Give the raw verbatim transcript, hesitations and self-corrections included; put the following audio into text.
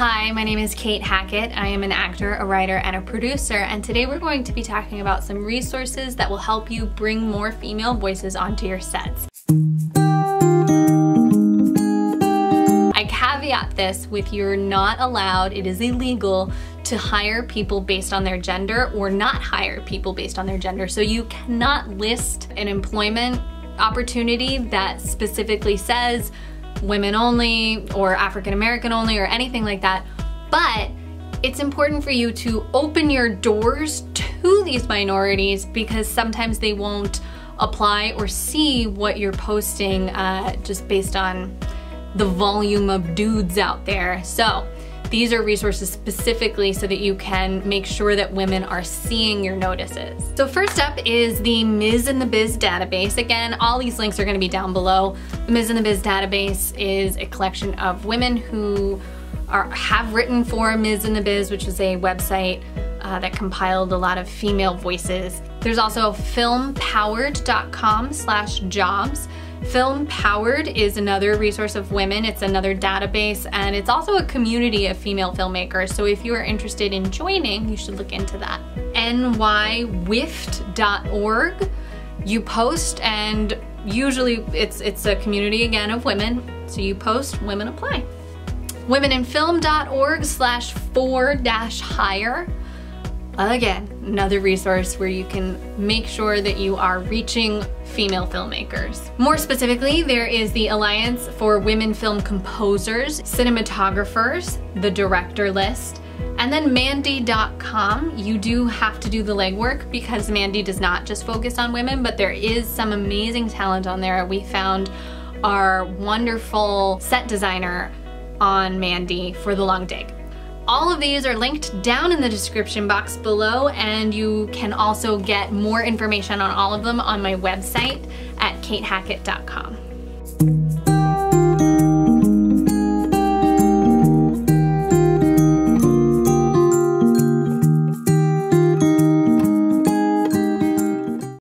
Hi, my name is Kate Hackett. I am an actor, a writer, and a producer, and today we're going to be talking about some resources that will help you bring more female voices onto your sets. I caveat this with you're not allowed, it is illegal, to hire people based on their gender or not hire people based on their gender. So you cannot list an employment opportunity that specifically says women only or African American only or anything like that, but it's important for you to open your doors to these minorities because sometimes they won't apply or see what you're posting uh, just based on the volume of dudes out there. So these are resources specifically so that you can make sure that women are seeing your notices. So first up is the Miz in the Biz database. Again, all these links are gonna be down below. The Miz in the Biz database is a collection of women who are, have written for Miz in the Biz, which is a website uh, that compiled a lot of female voices. There's also filmpowered dot com slash jobs. Film Powered is another resource of women. It's another database, and it's also a community of female filmmakers. So if you are interested in joining, you should look into that. N Y wift dot org. You post, and usually it's it's a community again of women. So you post, women apply. women in film dot org slash for dash hire. Again, another resource where you can make sure that you are reaching female filmmakers. More specifically, there is the Alliance for Women Film Composers, Cinematographers, The Director List, and then Mandy dot com. You do have to do the legwork because Mandy does not just focus on women, but there is some amazing talent on there. We found our wonderful set designer on Mandy for The Long Dig. All of these are linked down in the description box below, and you can also get more information on all of them on my website at kate hackett dot com.